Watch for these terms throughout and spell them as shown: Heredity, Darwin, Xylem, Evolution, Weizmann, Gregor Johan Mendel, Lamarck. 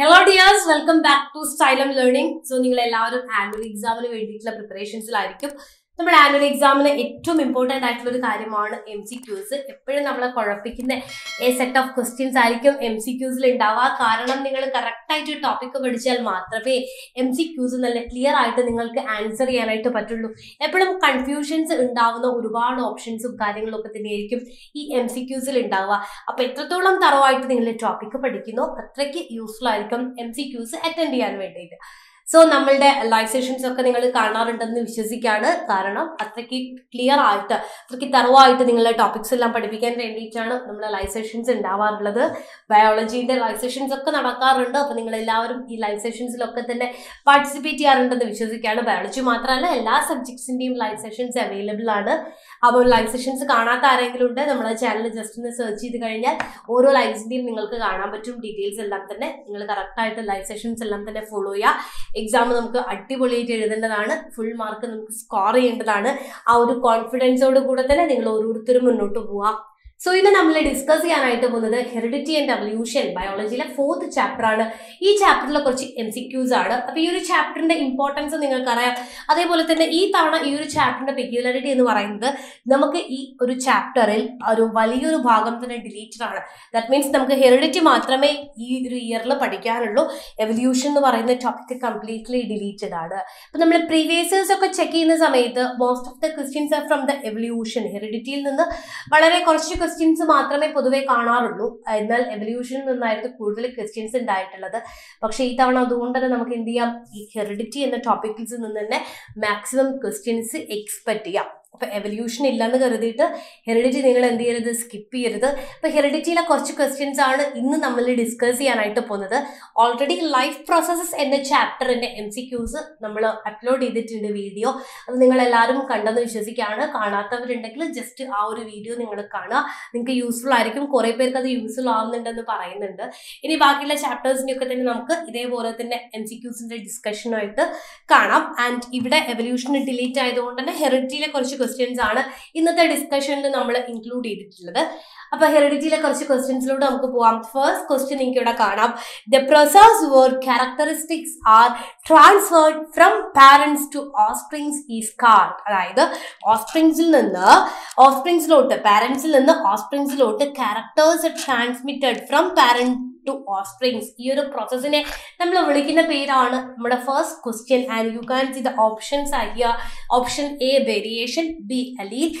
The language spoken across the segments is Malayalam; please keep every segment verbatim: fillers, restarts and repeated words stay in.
Hello dears, welcome back to Xylem Learning. So നിങ്ങൾ എല്ലാവരും ആനുവൽ എക്സാമിന് വേണ്ടിയിട്ടുള്ള പ്രിപ്പറേഷൻസിലായിരിക്കും. നമ്മുടെ ആനുവൽ എക്സാമിന് ഏറ്റവും ഇമ്പോർട്ടൻ്റ് ആയിട്ടുള്ള ഒരു കാര്യമാണ് എം സി ക്യൂസ്. എപ്പോഴും നമ്മളെ കുഴപ്പിക്കുന്ന എ സെറ്റ് ഓഫ് ക്വസ്റ്റ്യൻസ് ആയിരിക്കും എം സി ക്യൂസിൽ ഉണ്ടാവുക. കാരണം നിങ്ങൾ കറക്റ്റായിട്ട് ഒരു ടോപ്പിക്ക് പഠിച്ചാൽ മാത്രമേ എം സി ക്യൂസ് നല്ല ക്ലിയർ ആയിട്ട് നിങ്ങൾക്ക് ആൻസർ ചെയ്യാനായിട്ട് പറ്റുള്ളൂ. എപ്പോഴും കൺഫ്യൂഷൻസ് ഉണ്ടാവുന്ന ഒരുപാട് ഓപ്ഷൻസും കാര്യങ്ങളൊക്കെ തന്നെയായിരിക്കും ഈ എം സി ക്യൂസിൽ ഉണ്ടാവുക. അപ്പോൾ എത്രത്തോളം തറവായിട്ട് നിങ്ങൾ ടോപ്പിക്ക് പഠിക്കുന്നു അത്രയ്ക്ക് യൂസ്ഫുൾ ആയിരിക്കും എം സി ക്യൂസ് അറ്റൻഡ് ചെയ്യാൻ വേണ്ടിയിട്ട്. സോ നമ്മളുടെ ലൈവ് സെഷൻസ് ഒക്കെ നിങ്ങൾ കാണാറുണ്ടെന്ന് വിശ്വസിക്കുകയാണ്. കാരണം അത്രയ്ക്ക് ക്ലിയർ ആയിട്ട് അത്രയ്ക്ക് തറവായിട്ട് നിങ്ങളുടെ ടോപ്പിക്സ് എല്ലാം പഠിപ്പിക്കാൻ വേണ്ടിയിട്ടാണ് നമ്മുടെ ലൈവ് സെഷൻസ് ഉണ്ടാവാറുള്ളത്. ബയോളജീൻ്റെ ലൈവ് സെഷൻസ് ഒക്കെ നടക്കാറുണ്ട്. അപ്പോൾ നിങ്ങളെല്ലാവരും ഈ ലൈവ് സെഷൻസിലൊക്കെ തന്നെ പാർട്ടിസിപ്പേറ്റ് ചെയ്യാറുണ്ടെന്ന് വിശ്വസിക്കുകയാണ്. ബയോളജി മാത്രമല്ല എല്ലാ സബ്ജക്ട്സിൻ്റെയും ലൈവ് സെഷൻസ് അവൈലബിൾ ആണ്. അപ്പോൾ ലൈവ് സെഷൻസ് കാണാത്ത ആരെങ്കിലും ഉണ്ട് നമ്മുടെ ചാനൽ ജസ്റ്റ് ഒന്ന് സെർച്ച് ചെയ്ത് കഴിഞ്ഞാൽ ഓരോ ലൈവ്സിൻ്റെയും നിങ്ങൾക്ക് കാണാൻ പറ്റും. ഡീറ്റെയിൽസ് എല്ലാം തന്നെ നിങ്ങൾ കറക്റ്റായിട്ട് ലൈവ് സെഷൻസ് എല്ലാം തന്നെ ഫോളോ ചെയ്യുക. എക്സാം നമുക്ക് അടിപൊളിയായിട്ട് എഴുതേണ്ടതാണ്. ഫുൾ മാർക്ക് നമുക്ക് സ്കോർ ചെയ്യേണ്ടതാണ്. ആ ഒരു കോൺഫിഡൻസോട് കൂടെ തന്നെ നിങ്ങൾ ഓരോരുത്തരും മുന്നോട്ട് പോവുക. സോ ഇന്ന് നമ്മൾ ഡിസ്കസ് ചെയ്യാനായിട്ട് പോകുന്നത് ഹെറിഡിറ്റി ആൻഡ് എവല്യൂഷൻ ബയോളജിയിലെ ഫോർത്ത് ചാപ്റ്ററാണ്. ഈ ചാപ്റ്ററിലെ കുറച്ച് എം സി ക്യൂസ് ആണ്. അപ്പോൾ ഈ ഒരു ചാപ്റ്ററിന്റെ ഇമ്പോർട്ടൻസ് നിങ്ങൾക്കറിയാം. അതേപോലെ തന്നെ ഈ തവണ ഈ ഒരു ചാപ്റ്ററിന്റെ പെക്യുലാരിറ്റി എന്ന് പറയുന്നത് നമുക്ക് ഈ ഒരു ചാപ്റ്ററിൽ ഒരു വലിയൊരു ഭാഗം തന്നെ ഡിലീറ്റഡ് ആണ്. ദാറ്റ് മീൻസ് നമുക്ക് ഹെറിഡിറ്റി മാത്രമേ ഈ ഒരു ഇയറിൽ പഠിക്കാനുള്ളൂ. എവല്യൂഷൻ എന്ന് പറയുന്ന ടോപ്പിക് കംപ്ലീറ്റ്ലി ഡിലീറ്റഡ് ആണ്. അപ്പോൾ നമ്മൾ പ്രീവിയസ് ഒക്കെ ചെക്ക് ചെയ്യുന്ന സമയത്ത് most of the questions are from the evolution. ഹെറിഡിറ്റിയിൽ നിന്ന് വളരെ കുറച്ച് ക്വസ്റ്റ്യൻസ് മാത്രമേ പൊതുവെ കാണാറുള്ളൂ. എന്നാൽ എവല്യൂഷനിൽ നിന്നായിരുന്നു കൂടുതൽ ക്വസ്റ്റ്യൻസ് ഉണ്ടായിട്ടുള്ളത്. പക്ഷേ ഈ തവണ അതുകൊണ്ട് തന്നെ നമുക്ക് എന്ത് ചെയ്യാം, ഈ ഹെറിഡിറ്റി എന്ന ടോപ്പിക്കിൽസ് നിന്ന് തന്നെ മാക്സിമം ക്വസ്റ്റ്യൻസ് എക്സ്പെക്ട് ചെയ്യാം. അപ്പൊ എവല്യൂഷൻ ഇല്ലെന്ന് കരുതിയിട്ട് ഹെറിഡിറ്റി നിങ്ങൾ എന്ത് ചെയ്യരുത്, സ്കിപ്പ് ചെയ്യരുത്. അപ്പൊ ഹെറിഡിറ്റിയിലെ കുറച്ച് ക്വസ്റ്റ്യൻസ് ആണ് ഇന്ന് നമ്മൾ ഡിസ്കസ് ചെയ്യാനായിട്ട് പോകുന്നത്. ഓൾറെഡി ലൈഫ് പ്രോസസ്സസ് എന്ന ചാപ്റ്ററിന്റെ എം സി ക്യൂസ് നമ്മൾ അപ്ലോഡ് ചെയ്തിട്ടുണ്ട് വീഡിയോ. അത് നിങ്ങൾ എല്ലാവരും കണ്ടെന്ന് വിശ്വസിക്കുകയാണ്. കാണാത്തവരുണ്ടെങ്കിൽ ജസ്റ്റ് ആ ഒരു വീഡിയോ നിങ്ങൾ കാണുക, നിങ്ങൾക്ക് യൂസ്ഫുൾ ആയിരിക്കും. കുറെ പേർക്ക് അത് യൂസ്ഫുൾ ആവുന്നുണ്ടെന്ന് പറയുന്നുണ്ട്. ഇനി ബാക്കിയുള്ള ചാപ്റ്റേഴ്സിന്റെ ഒക്കെ തന്നെ നമുക്ക് ഇതേപോലെ തന്നെ എം സി ക്യൂസിന്റെ ഡിസ്കഷനായിട്ട് കാണാം. ആൻഡ് ഇവിടെ എവല്യൂഷൻ ഡിലീറ്റ് ആയതുകൊണ്ട് തന്നെ ഹെറിഡിറ്റിയിലെ കുറച്ച് ക്വസ്റ്റ്യൻസ് ആണ് ഇന്നത്തെ ഡിസ്കഷനിൽ നമ്മൾ ഇൻക്ലൂഡ് ചെയ്തിട്ടുള്ളത്. അപ്പൊ ഹെറിഡിറ്റിയിലെ കുറച്ച് ക്വസ്റ്റ്യൻസിലൂടെ നമുക്ക് പോവാം. ഫസ്റ്റ് ക്വസ്റ്റ്യൻ നിങ്ങൾക്ക് ഇവിടെ കാണാം. The process where characteristics are transferred from parents to offsprings is called. അതായത് ഓസ്പ്രിങ്സിൽ നിന്ന് ഓസ്പ്രിങ്സിലോട്ട്, പാരന്റ്സിൽ നിന്ന് ഓസ്പ്രിങ്സിലോട്ട് characters transmitted from parent to offsprings. ഈ ഒരു പ്രോസസ്സിനെ നമ്മൾ വിളിക്കുന്ന പേരാണ് നമ്മുടെ first question. And you can see the options are here. Option A variation, B allele,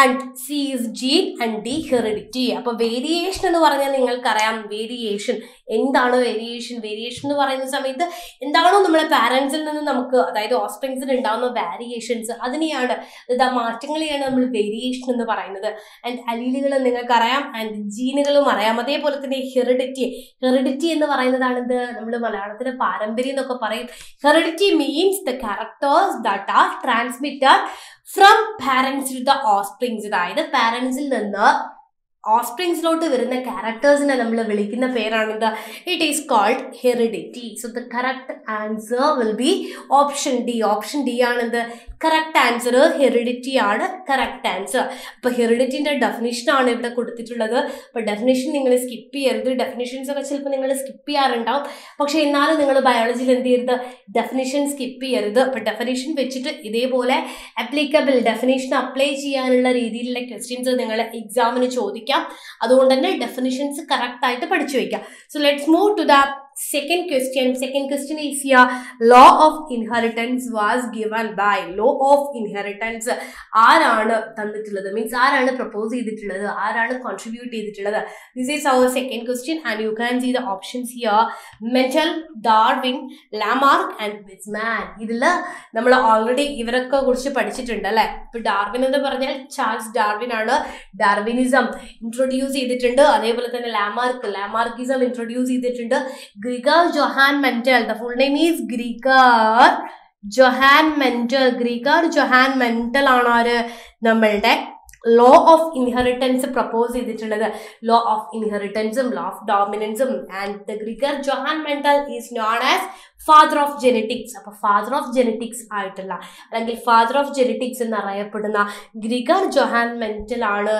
and C is gene, and D heredity. അപ്പോൾ വേരിയേഷൻ എന്ന് പറഞ്ഞാൽ നിങ്ങൾക്കറിയാം വേരിയേഷൻ എന്താണ്. വേരിയേഷൻ വേരിയേഷൻ എന്ന് പറയുന്ന സമയത്ത് എന്താണോ നമ്മുടെ പാരൻസിൽ നിന്ന് നമുക്ക്, അതായത് ഓസ്പ്രിങ്സിൽ ഉണ്ടാകുന്ന വേരിയേഷൻസ്, അതിനെയാണ് അതായത് ആ മാറ്റങ്ങളെയാണ് നമ്മൾ വേരിയേഷൻ എന്ന് പറയുന്നത്. ആൻഡ് അലീലുകൾ നിങ്ങൾക്കറിയാം, ആൻഡ് ജീനുകളും അറിയാം. അതേപോലെ തന്നെ ഹെറിഡിറ്റി ഹെറിഡിറ്റി എന്ന് പറയുന്നതാണിത് നമ്മൾ മലയാളത്തിലെ പാരമ്പര്യം എന്നൊക്കെ പറയും. Heredity means the characters that are transmitted from parents to the offsprings. അതായത് പാരൻസിൽ നിന്ന് ഓസ്പ്രിങ്സിലോട്ട് വരുന്ന ക്യാരക്ടേഴ്സിനെ നമ്മൾ വിളിക്കുന്ന പേരാണിത്. It is called heredity. So the correct answer will be option D. Option D ആണിത് കറക്റ്റ് ആൻസർ. ഹെറിഡിറ്റി ആണ് കറക്റ്റ് ആൻസർ. അപ്പോൾ ഹെറിഡിറ്റിൻ്റെ ഡെഫിനേഷനാണ് ഇവിടെ കൊടുത്തിട്ടുള്ളത്. അപ്പോൾ ഡെഫിനേഷൻ നിങ്ങൾ സ്കിപ്പ് ചെയ്യരുത്. ഡെഫിനേഷൻസ് ഒക്കെ ചിലപ്പോൾ നിങ്ങൾ സ്കിപ്പ് ചെയ്യാറുണ്ടാവും. പക്ഷേ എന്നാലും നിങ്ങൾ ബയോളജിയിൽ എന്ത് ചെയ്യരുത്, ഡെഫിനേഷൻ സ്കിപ്പ് ചെയ്യരുത്. അപ്പോൾ ഡെഫിനേഷൻ വെച്ചിട്ട് ഇതേപോലെ അപ്ലിക്കബിൾ ഡെഫിനേഷൻ അപ്ലൈ ചെയ്യാനുള്ള രീതിയിലുള്ള ക്വസ്റ്റ്യൻസ് നിങ്ങൾ എക്സാമിന് ചോദിക്കും. അതുകൊണ്ട് തന്നെ ഡെഫിനിഷൻസ് കറക്റ്റ് ആയിട്ട് പഠിച്ചു വെക്കാം. So let's move to the second question. Second question is here. Law of inheritance was given by. Law of inheritance. ആരാണ് തന്നിട്ടുള്ളത്, മീൻസ് ആരാണ് പ്രപ്പോസ് ചെയ്തിട്ടുള്ളത്, ആരാണ് കോൺട്രിബ്യൂട്ട് ചെയ്തിട്ടുള്ളത്. This is our second question and you can see the options here. Mendel, Darwin, Lamarck and Weizmann. ഇതിൽ നമ്മൾ ഓൾറെഡി ഇവരൊക്കെ കുറിച്ച് പഠിച്ചിട്ടുണ്ട് അല്ലേ. ഇപ്പൊ ഡാർവിൻ എന്ന് പറഞ്ഞാൽ ചാൾസ് ഡാർവിൻ ആണ് ഡാർവിനിസം ഇൻട്രൊഡ്യൂസ് ചെയ്തിട്ടുണ്ട്. അതേപോലെ തന്നെ ലാമാർക്ക് ലാമാർക്കിസം ഇൻട്രൊഡ്യൂസ് ചെയ്തിട്ടുണ്ട്. Gregor Johan Mendel, the full name is Gregor Johan Mendel. Gregor Johan Mendel ആണ് ആര്, നമ്മളുടെ ലോ ഓഫ് ഇൻഹെറിറ്റൻസ് പ്രപ്പോസ് ചെയ്തിട്ടുള്ളത്. ലോ ഓഫ് ഇൻഹെറിറ്റൻസും ലോ ഓഫ് ഡോമിനൻസും. And the Gregor Johann Mendel is known as father of genetics. അപ്പോൾ ഫാദർ ഓഫ് ജെനറ്റിക്സ് ആയിട്ടുള്ള അല്ലെങ്കിൽ ഫാദർ ഓഫ് ജെനറ്റിക്സ് എന്നറിയപ്പെടുന്ന ഗ്രിഗർ ജൊഹാൻ മെൻഡൽ ആണ്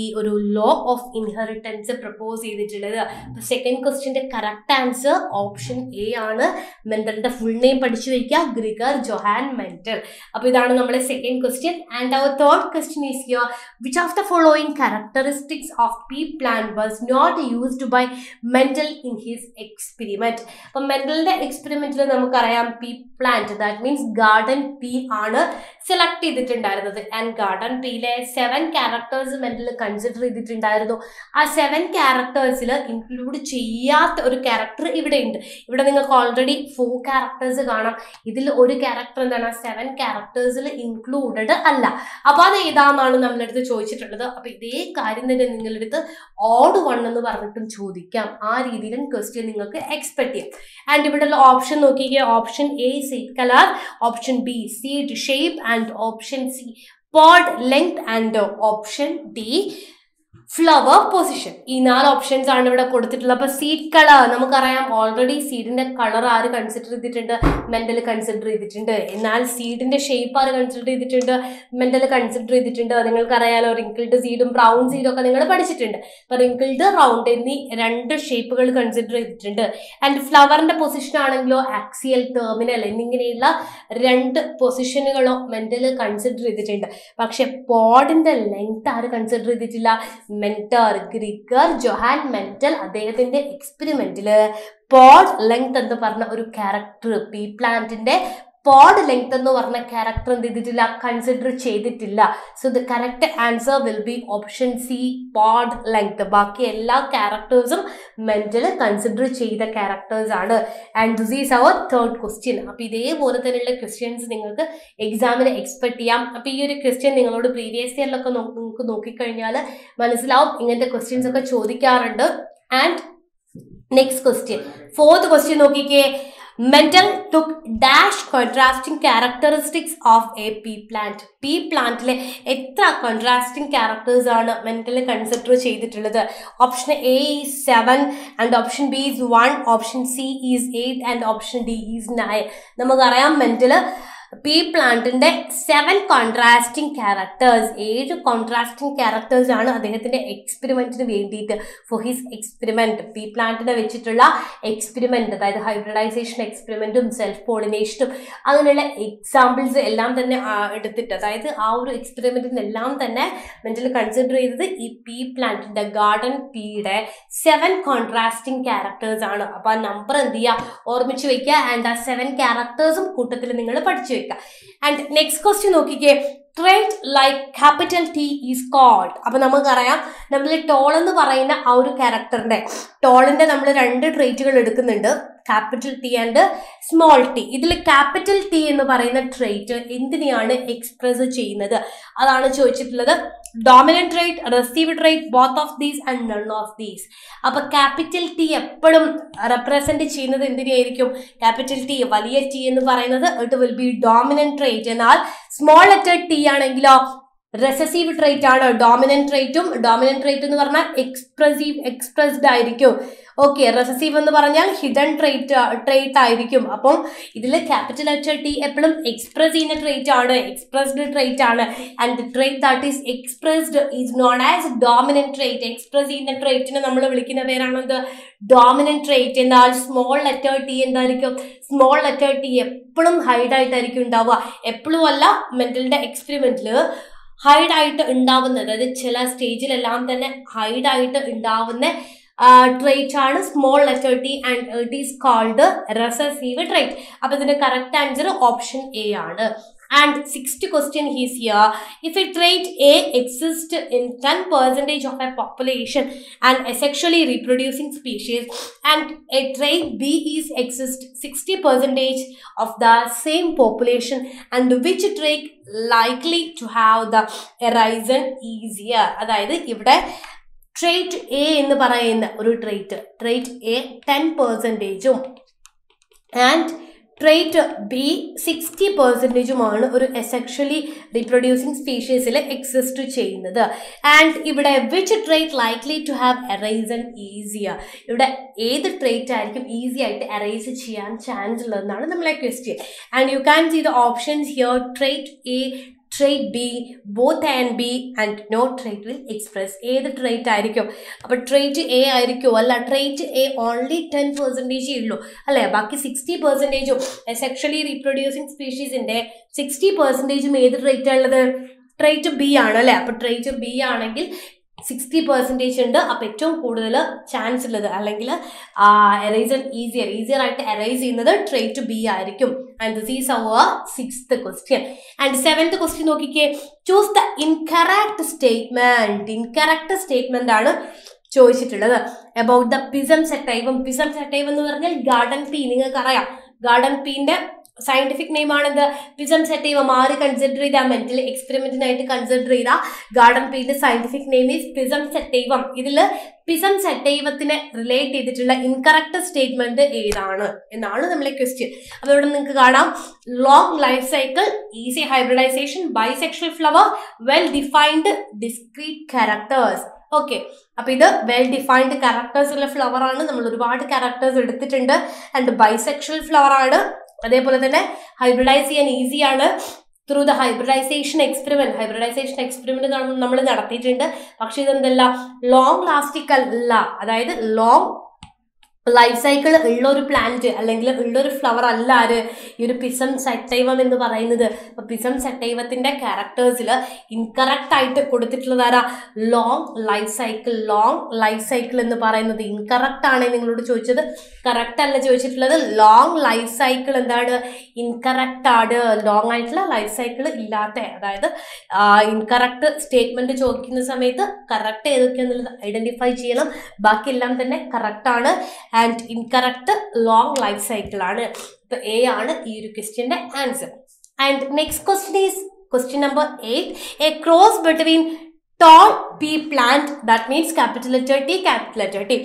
ഈ ഒരു ലോ ഓഫ് ഇൻഹെറിറ്റൻസ് പ്രപ്പോസ് ചെയ്തിട്ടുള്ളത്. അപ്പോൾ സെക്കൻഡ് ക്വസ്റ്റ്യൻ്റെ കറക്റ്റ് ആൻസർ ഓപ്ഷൻ എ ആണ്. മെൻഡലിൻ്റെ ഫുൾ നെയിം പഠിച്ചു വയ്ക്കുക, ഗ്രിഗർ ജൊഹാൻ മെൻഡൽ. അപ്പോൾ ഇതാണ് നമ്മുടെ second question. And our third question is here, which of the following characteristics of pea plant was not used by Mendel in his experiment? അപ്പോൾ മെൻഡലിന്റെ എക്സ്പെരിമെന്റിൽ നമുക്കറിയാം pea plant, that means garden pea ആണ് സെലക്ട് ചെയ്തിട്ടുണ്ടായിരുന്നത്. ആൻഡ് ഗാർഡൻ പീയിലെ സെവൻ ക്യാരക്ടേഴ്സ് മെൻഡൽ കൺസിഡർ ചെയ്തിട്ടുണ്ടായിരുന്നു. ആ സെവൻ ക്യാരക്ടേഴ്സിൽ ഇൻക്ലൂഡ് ചെയ്യാത്ത ഒരു ക്യാരക്ടർ ഇവിടെ ഉണ്ട്. ഇവിടെ നിങ്ങൾക്ക് ഓൾറെഡി ഫോർ ക്യാരക്ടേഴ്സ് കാണാം. ഇതിൽ ഒരു ക്യാരക്ടർ എന്താണ്, സെവൻ ക്യാരക്ടേഴ്സിൽ ഇൻക്ലൂഡഡ് അല്ല. അപ്പൊ അത് ഏതാണെന്നാണ് നമ്മളെടുത്ത് ചോദിച്ചിട്ടുള്ളത്. അപ്പൊ ഇതേ കാര്യം തന്നെ നിങ്ങളെടുത്ത് ഓഡ് വൺ എന്ന് പറഞ്ഞിട്ടും ചോദിക്കാം. ആ രീതിയിലും ക്വസ്റ്റ്യൻ നിങ്ങൾക്ക് എക്സ്പെക്ട് ചെയ്യാം. ആൻഡ് ഇവിടെയുള്ള ഓപ്ഷൻ നോക്കിക്കുക, option A seed colour, option B seed shape, and option C pod length, and option D flower position. ഈ നാല് ഓപ്ഷൻസ് ആണ് ഇവിടെ കൊടുത്തിട്ടുള്ളത്. അപ്പോൾ സീഡ് കളർ നമുക്കറിയാം ഓൾറെഡി സീഡിൻ്റെ കളർ ആര് കൺസിഡർ ചെയ്തിട്ടുണ്ട്, മെൻഡൽ കൺസിഡർ ചെയ്തിട്ടുണ്ട്. എന്നാൽ സീഡിൻ്റെ ഷേപ്പ് ആര് കൺസിഡർ ചെയ്തിട്ടുണ്ട്, മെൻഡൽ കൺസിഡർ ചെയ്തിട്ടുണ്ട്. നിങ്ങൾക്കറിയാലോ റിങ്കിൾഡ് സീഡും റൗണ്ട് സീഡും ഒക്കെ നിങ്ങൾ പഠിച്ചിട്ടുണ്ട്. അപ്പോൾ റിങ്കിൾഡ്, റൗണ്ട് എന്നീ രണ്ട് ഷേപ്പുകൾ കൺസിഡർ ചെയ്തിട്ടുണ്ട്. ആൻഡ് ഫ്ലവറിൻ്റെ പൊസിഷൻ ആണെങ്കിലോ ആക്സിയൽ, ടെർമിനൽ എന്നിങ്ങനെയുള്ള രണ്ട് പൊസിഷനുകളോ മെൻഡൽ കൺസിഡർ ചെയ്തിട്ടുണ്ട്. പക്ഷെ പോഡിൻ്റെ ലെങ്ത് ആര് കൺസിഡർ ചെയ്തിട്ടില്ല, മെൻഡൽ. ഗ്രിഗർ ജൊഹാൻ മെൻഡൽ അദ്ദേഹത്തിന്റെ എക്സ്പെരിമെന്റില് പോഡ് ലെങ്ത് എന്ന് പറഞ്ഞ ഒരു ക്യാരക്ടർ, പീ പ്ലാന്റിന്റെ പോഡ് ലെങ്ത് എന്ന് പറഞ്ഞ ക്യാരക്ടർ എന്ത് ചെയ്തിട്ടില്ല, കൺസിഡർ ചെയ്തിട്ടില്ല. So the correct answer will be option C, pod length. ബാക്കി എല്ലാ ക്യാരക്ടേഴ്സും മെൻഡൽ കൺസിഡർ ചെയ്ത ക്യാരക്ടേഴ്സ് ആണ്. And this is our third question. അപ്പോൾ ഇതേപോലെ തന്നെയുള്ള ക്വസ്റ്റ്യൻസ് നിങ്ങൾക്ക് എക്സാമിന് എക്സ്പെക്ട് ചെയ്യാം. അപ്പോൾ ഈ ഒരു ക്വസ്റ്റ്യൻ നിങ്ങളോട് പ്രീവിയസ് ഇയറിലൊക്കെ നിങ്ങൾക്ക് നോക്കിക്കഴിഞ്ഞാൽ മനസ്സിലാവും ഇങ്ങനത്തെ ക്വസ്റ്റ്യൻസ് ഒക്കെ ചോദിക്കാറുണ്ട്. And next question, fourth question നോക്കിക്കേ. Mendel took dash contrasting characteristics of a pea plant. Pea പ്ലാന്റിലെ എത്ര കോൺട്രാസ്റ്റിംഗ് ക്യാരക്ടേഴ്സ് ആണ് മെൻഡൽ കൺസിഡർ ചെയ്തിട്ടുള്ളത്? Option A is seven, and option B is one, option C is eight, and option D is nine. നമുക്കറിയാം മെൻഡൽ പീ പ്ലാന്റിന്റെ സെവൻ കോൺട്രാസ്റ്റിംഗ് ക്യാരക്ടേഴ്സ്, ഏഴ് കോൺട്രാസ്റ്റിംഗ് ക്യാരക്ടേഴ്സ് ആണ് അദ്ദേഹത്തിന്റെ എക്സ്പെരിമെന്റിന് വേണ്ടിയിട്ട്, ഫോർ ഹിസ് എക്സ്പെരിമെന്റ്, പീ പ്ലാന്റിനെ വെച്ചിട്ടുള്ള എക്സ്പെരിമെന്റ്, അതായത് ഹൈബ്രിഡൈസേഷൻ എക്സ്പെരിമെന്റും സെൽഫ് പോളിനേഷനും അങ്ങനെയുള്ള എക്സാമ്പിൾസ് എല്ലാം തന്നെ എടുത്തിട്ട്, അതായത് ആ ഒരു എക്സ്പെരിമെന്റിനെല്ലാം തന്നെ മെന്റൽ കൺസിഡർ ചെയ്തത് ഈ പീ പ്ലാന്റിന്റെ, ഗാർഡൻ പീയുടെ സെവൻ കോൺട്രാസ്റ്റിംഗ് ക്യാരക്ടേഴ്സ് ആണ്. അപ്പൊ ആ നമ്പർ എന്ത് ചെയ്യുക, ഓർമ്മിച്ചു വെക്കുക. ആൻഡ് ആ സെവൻ ക്യാരക്ടേഴ്സും കൂട്ടത്തിൽ നിങ്ങൾ പഠിച്ചു വെക്കുക. ആൻഡ് നെക്സ്റ്റ് ക്വസ്റ്റ്യൻ നോക്കിക്കേ. Trait like capital T is called. അപ്പോൾ നമുക്കറിയാം നമ്മൾ ടോൾ എന്ന് പറയുന്ന ആ ഒരു ക്യാരക്ടറിന്റെ, ടോളിന്റെ നമ്മൾ രണ്ട് ട്രേറ്റുകൾ എടുക്കുന്നുണ്ട്, capital T and small T. ഇതിൽ ക്യാപിറ്റൽ ടി എന്ന് പറയുന്ന ട്രേറ്റ് എന്തിനെയാണ് എക്സ്പ്രസ് ചെയ്യുന്നത് അതാണ് ചോദിച്ചിട്ടുള്ളത്. Dominant trait, recessive trait, both of these and none of these. അപ്പൊ ക്യാപിറ്റൽ ടി എപ്പോഴും റെപ്രസെന്റ് ചെയ്യുന്നത് എന്തിനായിരിക്കും, ക്യാപിറ്റൽ ടി, വലിയ ടി എന്ന് പറയുന്നത് it will be dominant trait. എന്നാൽ സ്മോൾ ലെറ്റർ ടി ആണെങ്കിലോ റെസസീവ് ട്രേറ്റ് ആണ്, ഡോമിനന്റ് ട്രേറ്റും. ഡോമിനന്റ് ട്രേറ്റ് എന്ന് പറഞ്ഞാൽ എക്സ്പ്രസീവ്, എക്സ്പ്രസ്ഡ് ആയിരിക്കും. ഓക്കെ, റെസസീവ് എന്ന് പറഞ്ഞാൽ ഹിഡൻ ട്രേറ്റ് ട്രേറ്റ് ആയിരിക്കും. അപ്പം ഇതിൽ ക്യാപിറ്റൽ ലെറ്റർ ടി എപ്പോഴും എക്സ്പ്രസ് ചെയ്യുന്ന ട്രേറ്റ് ആണ്, എക്സ്പ്രസ്ഡ് ട്രേറ്റ് ആണ്. And the trait that is expressed is known as dominant trait. Express ചെയ്യുന്ന ട്രേറ്റിനെ നമ്മൾ വിളിക്കുന്ന പേരാണത് ഡോമിനന്റ് ട്രേറ്റ്. എന്നാൽ സ്മോൾ ലെറ്റർ ടി എന്തായിരിക്കും, സ്മോൾ ലെറ്റർ ടി എപ്പോഴും ഹൈഡായിട്ടായിരിക്കും ഉണ്ടാവുക. എപ്പോഴും അല്ല, മെൻഡലിന്റെ എക്സ്പെരിമെന്റിൽ ഹൈഡായിട്ട് ഉണ്ടാവുന്നത്, അതായത് ചില സ്റ്റേജിലെല്ലാം തന്നെ ഹൈഡായിട്ട് ഉണ്ടാവുന്ന ട്രേറ്റ് ആണ് small letter T, and it is called recessive trait. അപ്പൊ ഇതിന്റെ കറക്റ്റ് ആൻസർ ഓപ്ഷൻ എ ആണ്. And sixth question is here. If a trait A exist in ten percentage of a population and a sexually reproducing species, and a trait B is exist sixty percentage of the same population, and which trait likely to have the risen easier. അതായത് ഇവിടെ ട്രേറ്റ് എ എന്ന് പറയുന്ന ഒരു ട്രേറ്റ്, ട്രേറ്റ് എ ടെൻ പെർസെൻറ്റേജും and trait B sixty percent ആണ് ഒരു asexually reproducing species ൽ exist ചെയ്യുന്നത്. And ഇവിടെ which trait likely to have erased easier? ഇവിടെ ഏത് trait ആയിരിക്കും easy ആയിട്ട് erase ചെയ്യാൻ chance ഉള്ളതെന്നാണ് നമ്മളെ question. And you can see the options here, trait A, trait B, both A and B, and no trait will express. ഏത് trait ആയിരിക്കും? അപ്പോൾ trait A ആയിരിക്കോ? അല്ല, trait A only ten percentage ഉള്ളൂ അല്ലേ? ബാക്കി sixty percentage asexually reproducing species ന്റെ sixty percentage ഉം ഏത് trait ആണുള്ളത്? trait B ആണ് അല്ലേ? അപ്പോൾ trait B ആണെങ്കിൽ സിക്സ്റ്റി പെർസെൻറ്റേജ് ഉണ്ട്. അപ്പോൾ ഏറ്റവും കൂടുതൽ ചാൻസ് ഉള്ളത് അല്ലെങ്കിൽ എറൈസർ ഈസിയർ ഈസിയർ ആയിട്ട് എറൈസ് ചെയ്യുന്നത് ട്രേറ്റ് ബി ആയിരിക്കും. And this is our sixth question. And seventh question നോക്കിക്കേ, choose the incorrect statement. Incorrect statement ആണ് ചോദിച്ചിട്ടുള്ളത്. About the പിസം സെറ്റൈവം. പിസം സെറ്റൈവം എന്ന് പറഞ്ഞാൽ ഗാർഡൻ പീ. നിങ്ങൾക്ക് അറിയാം ഗാർഡൻ പീൻ്റെ സയന്റിഫിക് നെയിം ആണെന്ത്? Pisum sativum. ആര് കൺസിഡർ ചെയ്താൽ മെന്റൽ എക്സ്പെരിമെന്റിനായിട്ട് കൺസിഡർ ചെയ്താൽ ഗാർഡൻ പീന്റെ സയന്റിഫിക് നെയിം ഈസ് പിസം സെറ്റൈവം. ഇതിൽ പിസം സെറ്റൈവത്തിനെ റിലേറ്റ് ചെയ്തിട്ടുള്ള ഇൻകറക്റ്റ് സ്റ്റേറ്റ്മെന്റ് ഏതാണ് എന്നാണ് നമ്മളെ ക്വസ്റ്റ്യൻ. അപ്പോൾ ഇവിടെ നിങ്ങൾക്ക് കാണാം, long life cycle, easy hybridisation, bisexual flower, well defined discrete characters. Okay, അപ്പൊ ഇത് വെൽ ഡിഫൈൻഡ് ക്യാരക്ടേഴ്സ് ഉള്ള ഫ്ലവർ ആണ്. നമ്മൾ ഒരുപാട് ക്യാരക്ടേഴ്സ് എടുത്തിട്ടുണ്ട്. ആൻഡ് ബൈസെക്ഷൽ ഫ്ലവർ ആണ്. അതേപോലെ തന്നെ ഹൈബ്രിഡൈസ് ചെയ്യാൻ ഈസിയാണ് through the hybridisation experiment. Hybridisation experiment നമ്മൾ നടത്തിയിട്ടുണ്ട്. പക്ഷെ ഇതെന്തല്ല, ലോങ് ലാസ്റ്റിക് അല്ല. അതായത് ലോങ് ലൈഫ് സൈക്കിൾ ഉള്ള ഒരു പ്ലാന്റ് അല്ലെങ്കിൽ ഉള്ളൊരു ഫ്ലവർ അല്ല ആര് ഈ ഒരു പിസം സെറ്റൈവം എന്ന് പറയുന്നത്. അപ്പോൾ പിസം സെറ്റൈവത്തിൻ്റെ ക്യാരക്ടേഴ്സിൽ ഇൻകറക്റ്റ് ആയിട്ട് കൊടുത്തിട്ടുള്ളത് ആരാ? Long life cycle. Long life cycle എന്ന് പറയുന്നത് ഇൻകറക്റ്റ് ആണ് നിങ്ങളോട് ചോദിച്ചത്. കറക്റ്റ് അല്ല ചോദിച്ചിട്ടുള്ളത്. ലോങ് ലൈഫ് സൈക്കിൾ എന്താണ്? ഇൻകറക്റ്റ് ആണ്. ലോങ് ആയിട്ടുള്ള ലൈഫ് സൈക്കിൾ ഇല്ലാത്ത, അതായത് ഇൻകറക്റ്റ് സ്റ്റേറ്റ്മെൻറ്റ് ചോദിക്കുന്ന സമയത്ത് കറക്റ്റ് ഏതൊക്കെയാണെന്നുള്ളത് ഐഡൻറ്റിഫൈ ചെയ്യണം. ബാക്കിയെല്ലാം തന്നെ കറക്റ്റാണ്. ആൻഡ് ഇൻകറക്റ്റ് ലോങ് ലൈഫ് സൈക്കിളാണ്. അപ്പോൾ എ ആണ് ഈ ഒരു ക്വസ്റ്റ്യൻ്റെ answer. And next question is question number eight. A cross between tall pea plant, that means capital letter T, capital letter T.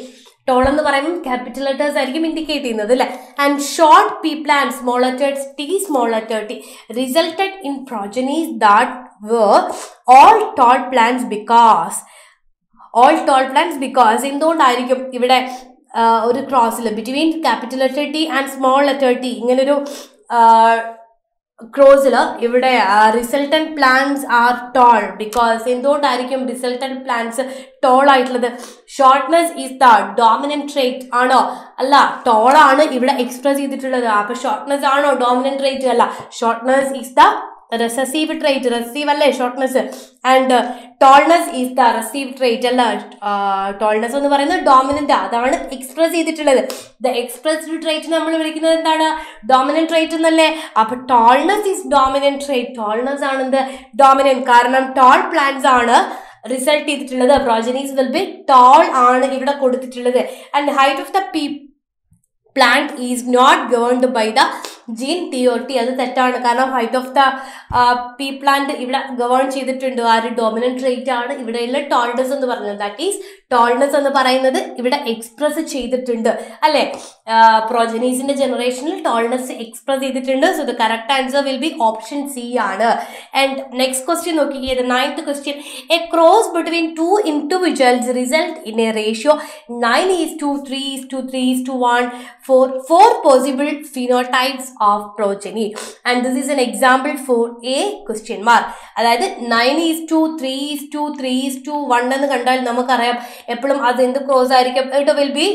Tall എന്ന് പറയുമ്പോൾ ക്യാപിറ്റൽ ലെറ്റേഴ്സ് ആയിരിക്കും ഇൻഡിക്കേറ്റ് ചെയ്യുന്നത് അല്ലേ? And short pea plant, small letters T, small letter T, resulted in progenies that were all tall plants because. All tall plants because എന്തുകൊണ്ടായിരിക്കും ഇവിടെ ഒരു ക്രോസിൽ between capital letter T and small letter T ഇങ്ങനൊരു ക്രോസിൽ ഇവിടെ resultant plants are tall? Because എന്തുകൊണ്ടായിരിക്കും റിസൾട്ടൻറ്റ് പ്ലാന്റ്സ് ടോൾ ആയിട്ടുള്ളത്? Shortness is the dominant trait ആണോ? അല്ല, ടോളാണ് ഇവിടെ എക്സ്പ്രസ് ചെയ്തിട്ടുള്ളത്. അപ്പോൾ ഷോർട്ട്നെസ് ആണോ ഡോമിനൻറ്റ് ട്രേറ്റ്? അല്ല, shortness is the recessive trait. Recessive അല്ലേ shortness? And tallness is the recessive trait. അല്ല, ടോൾനെസ് എന്ന് പറയുന്നത് ഡോമിനൻ്റ്, അതാണ് എക്സ്പ്രസ് ചെയ്തിട്ടുള്ളത്. ദ എക്സ്പ്രസ്ഡ് ട്രേറ്റ് നമ്മൾ വിളിക്കുന്നത് എന്താണ്? ഡോമിനൻ്റ് ട്രേറ്റ് എന്നല്ലേ? അപ്പോൾ tallness is dominant trait. Tallness ആണെന്ത്? ഡോമിനൻ്റ്. കാരണം ടോൾ പ്ലാന്റ്സ് ആണ് റിസൾട്ട് ചെയ്തിട്ടുള്ളത്. പ്രോജനീസ് വിൽ ബി ടോൾ ആണ് ഇവിടെ കൊടുത്തിട്ടുള്ളത്. And height of the pea plant is not governed by the gene T or T. അത് തെറ്റാണ്. കാരണം height of the uh, P plant ഇവിടെ govern ചെയ്തിട്ടുണ്ട്. ആ ഒരു dominant trait ആണ് ഇവിടെയുള്ള tallness എന്ന് പറയുന്നത്. ദാറ്റ് ഈസ് tallness എന്ന് പറയുന്നത് ഇവിടെ എക്സ്പ്രസ് ചെയ്തിട്ടുണ്ട് അല്ലേ? പ്രോജനീസിൻ്റെ ജനറേഷനിൽ tallness എക്സ്പ്രസ് ചെയ്തിട്ടുണ്ട്. So the correct answer will be option C ആണ്. ആൻഡ് നെക്സ്റ്റ് ക്വസ്റ്റ്യൻ നോക്കിയത് ninth question. A cross between two individuals result in a ratio nine is to three is to three is to one for four possible phenotypes of progeny, and this is an example for a question mark. അതായത് nine is to three is to three is to one എന്ന് കണ്ടാൽ നമുക്കറിയാം എപ്പോഴും അത് എന്ത് ക്രോസ് ആയിരിക്കും? It will be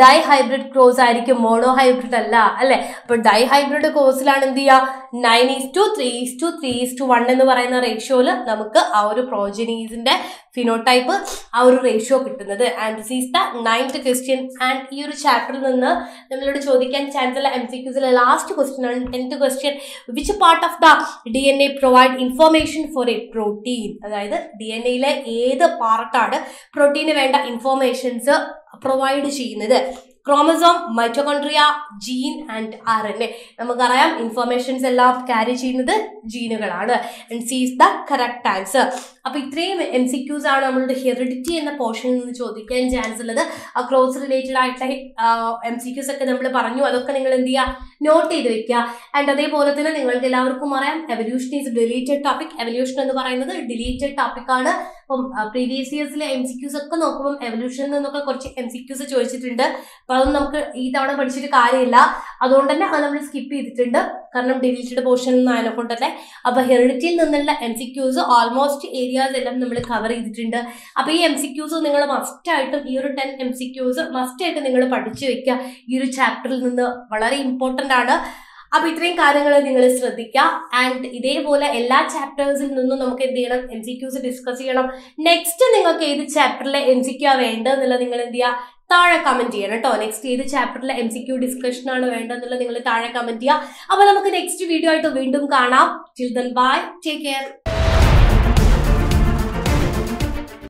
dihybrid cross ആയിരിക്കും, മോണോ ഹൈബ്രിഡ് അല്ല അല്ലെ? അപ്പോൾ ഡൈ ഹൈബ്രിഡ് ക്രോസിലാണ് എന്ത് ചെയ്യുക? Nine is to three is to three is to one എന്ന് പറയുന്ന റേഷ്യോയിൽ നമുക്ക് ആ ഒരു പ്രോജനീസിന്റെ ഫിനോടൈപ്പ്, ആ ഒരു റേഷ്യോ കിട്ടുന്നത്. And this is the ninth question. And ഈ ഒരു ചാപ്റ്ററിൽ നിന്ന് നമ്മളോട് ചോദിക്കാൻ ചാൻസ് ഉള്ള എം സി ക്യൂസിലെ ലാസ്റ്റ് ക്വസ്റ്റ്യൻ ആണ് tenth question. Which part of the D N A provide information for a protein? അതായത് ഡി എൻ എയിലെ ഏത് പാർട്ടാണ് പ്രോട്ടീന് വേണ്ട ഇൻഫോർമേഷൻസ് പ്രൊവൈഡ് ചെയ്യുന്നത്? Chromosome, mitochondria, gene and R N A. നമുക്കറിയാം ഇൻഫർമേഷൻസ് എല്ലാം ക്യാരി ചെയ്യുന്നത് ജീനുകളാണ്. And C is the correct answer. അപ്പൊ ഇത്രയും എം സി ക്യൂസ് ആണ് നമ്മളുടെ ഹെറിഡിറ്റി എന്ന പോർഷനിൽ നിന്ന് ചോദിക്കാൻ ചാൻസ് ഉള്ളത്. ആ ക്ലോസ് റിലേറ്റഡ് ആയിട്ടുള്ള എം സി ക്യൂസ് ഒക്കെ നമ്മൾ പറഞ്ഞു, അതൊക്കെ നിങ്ങൾ എന്ത് ചെയ്യുക, നോട്ട് ചെയ്ത് വെക്കുക. ആൻഡ് അതേപോലെ തന്നെ നിങ്ങൾക്ക് എല്ലാവർക്കും അറിയാം evolution is deleted topic. Evolution എന്ന് പറയുന്നത് ഡിലീറ്റഡ് ടോപ്പിക് ആണ്. അപ്പം പ്രീവിയസ് ഇയേഴ്സിലെ എം സി ക്യൂസ് ഒക്കെ നോക്കുമ്പോൾ എവല്യൂഷനിൽ നിന്നൊക്കെ കുറച്ച് എം സി ക്യൂസ് ചോദിച്ചിട്ടുണ്ട്. അപ്പൊ അതൊന്നും നമുക്ക് ഈ തവണ പഠിച്ചിട്ട് കാര്യമില്ല, അതുകൊണ്ട് തന്നെ അത് നമ്മൾ സ്കിപ്പ് ചെയ്തിട്ടുണ്ട്. കാരണം ഡിലീറ്റഡ് പോർഷൻ ആയതിനെ കൊണ്ട് തന്നെ. അപ്പൊ ഹെറിഡിറ്റിയിൽ നിന്നുള്ള M C Qs almost areas എല്ലാം നമ്മൾ കവർ ചെയ്തിട്ടുണ്ട്. അപ്പൊ ഈ എം സി ക്യൂസ് നിങ്ങൾ മസ്റ്റായിട്ടും, ഈ ഒരു ടെൻ എം സി ക്യൂസ് മസ്റ്റായിട്ട് നിങ്ങൾ പഠിച്ചു വെക്കുക. ഈ ഒരു ചാപ്റ്ററിൽ നിന്ന് വളരെ ഇമ്പോർട്ടൻ്റ് ആണ്. അപ്പൊ ഇത്രയും കാര്യങ്ങൾ നിങ്ങൾ ശ്രദ്ധിക്കുക. ആൻഡ് ഇതേപോലെ എല്ലാ ചാപ്റ്റേഴ്സിൽ നിന്നും നമുക്ക് എന്ത് ചെയ്യണം, എം സി ക്യൂസ് ഡിസ്കസ് ചെയ്യണം. നെക്സ്റ്റ് നിങ്ങൾക്ക് ഏത് ചാപ്റ്ററിലെ എം സി ക്യൂ വേണ്ടതെന്നുള്ളത് നിങ്ങൾ എന്ത് ചെയ്യുക, താഴെ കമന്റ് ചെയ്യണം കേട്ടോ. നെക്സ്റ്റ് ഏത് ചാപ്റ്ററിലെ എം സി ക്യൂ ഡിസ്കഷനാണ് വേണ്ടതെന്നുള്ളത് നിങ്ങൾ താഴെ കമന്റ് ചെയ്യുക. അപ്പൊ നമുക്ക് നെക്സ്റ്റ് വീഡിയോ ആയിട്ട് വീണ്ടും കാണാം. Till then bye, take care.